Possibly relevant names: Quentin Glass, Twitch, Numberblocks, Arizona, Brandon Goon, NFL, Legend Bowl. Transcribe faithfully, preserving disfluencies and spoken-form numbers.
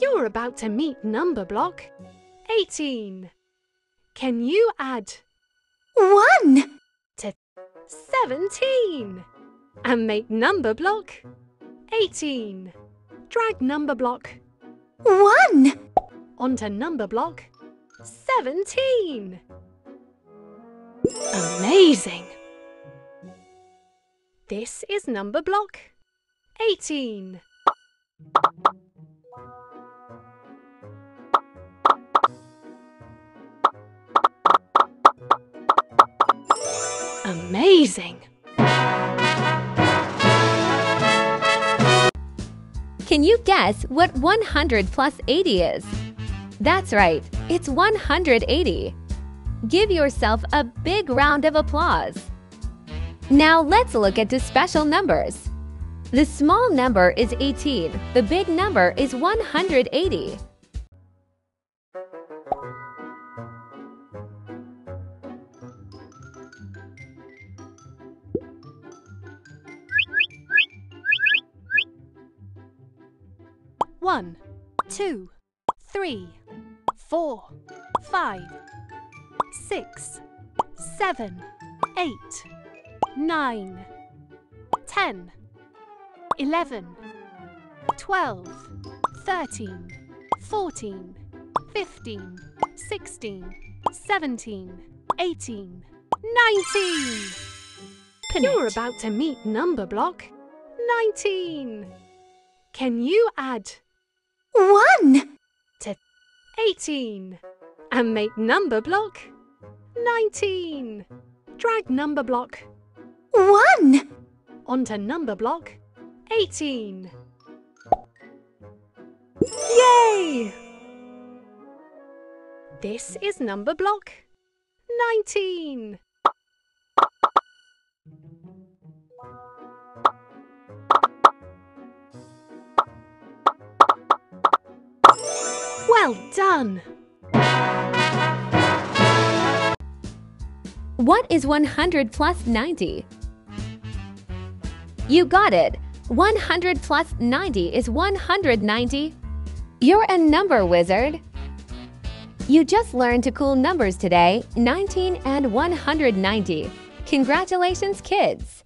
You're about to meet number block eighteen. Can you add one to seventeen and make number block eighteen? Drag number block one onto number block seventeen. Amazing! This is number block eighteen. Amazing! Can you guess what one hundred plus eighty is? That's right, it's one hundred eighty. Give yourself a big round of applause. Now let's look at the special numbers. The small number is eighteen, the big number is one hundred eighty. One, two, three, four, five, six, seven, eight, nine, ten, eleven, twelve, thirteen, fourteen, fifteen, sixteen, seventeen, eighteen, nineteen. You're about to meet number block nineteen. Can you add one to eighteen and make number block nineteen? Drag number block one onto number block eighteen. Yay! This is number block nineteen. Well done! What is one hundred plus ninety? You got it! one hundred plus ninety is one hundred ninety. You're a number wizard! You just learned two cool numbers today, nineteen and one hundred ninety. Congratulations, kids!